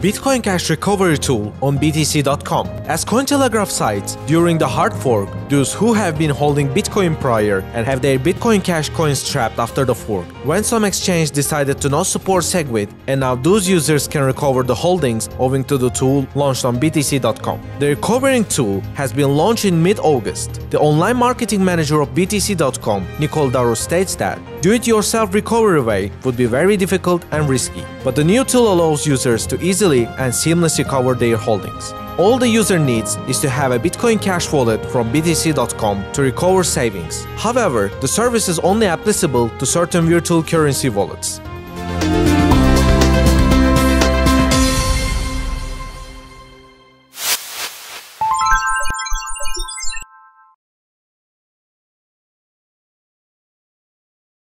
Bitcoin Cash recovery tool on BTC.com. As Cointelegraph cites, during the hard fork, those who have been holding Bitcoin prior and have their Bitcoin Cash coins trapped after the fork, when some exchange decided to not support SegWit, and now those users can recover the holdings owing to the tool launched on BTC.com. The recovering tool has been launched in mid-August. The online marketing manager of BTC.com, Nicol Daru, states that do-it-yourself recovery way would be very difficult and risky, but the new tool allows users to easily and seamlessly recover their holdings. All the user needs is to have a Bitcoin Cash wallet from BTC.com to recover savings. However, the service is only applicable to certain virtual currency wallets.